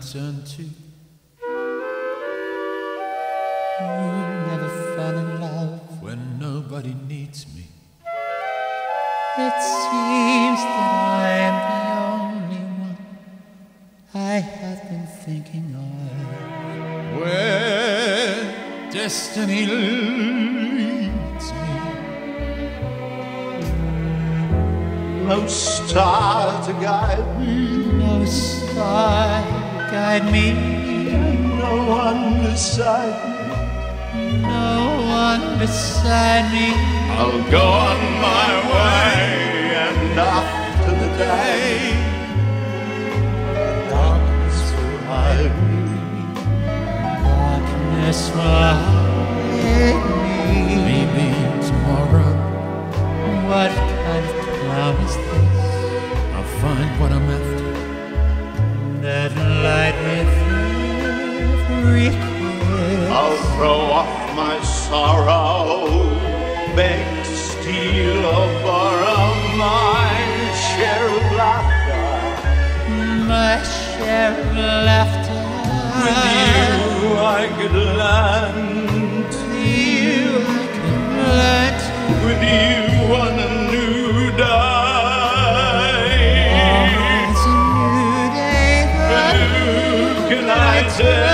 turn to. Never fell in love when nobody needs me. It seems that I'm the only one I have been thinking of. Where destiny leads me, no star to guide me, no star to guide me, no one beside me, no one beside me. I'll go on my way and off to the day. Darkness will hide me, darkness will hide me. Maybe tomorrow. What kind of cloud is this? I'll find what I'm after. That light with every. I'll throw off my sorrow, beg, steal, or borrow my share of laughter, my share of laughter. With you I could learn, with you I could learn, with you on a new day, it's a new day. But who can I turn?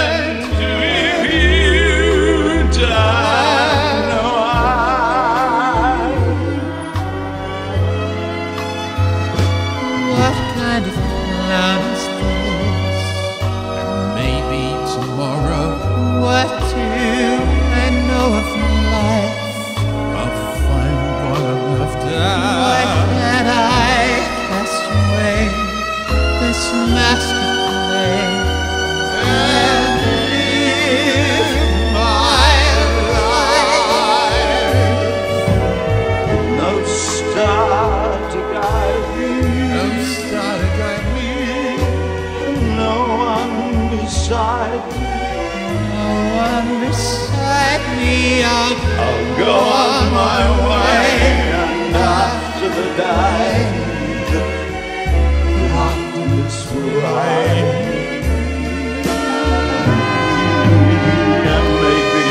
I'll go on my way and after the day, darkness will hide me, and maybe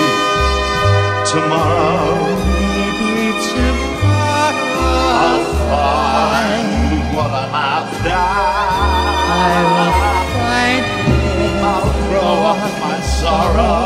tomorrow, maybe tomorrow, I'll find what I'm after. I will find. I'll throw off my sorrow.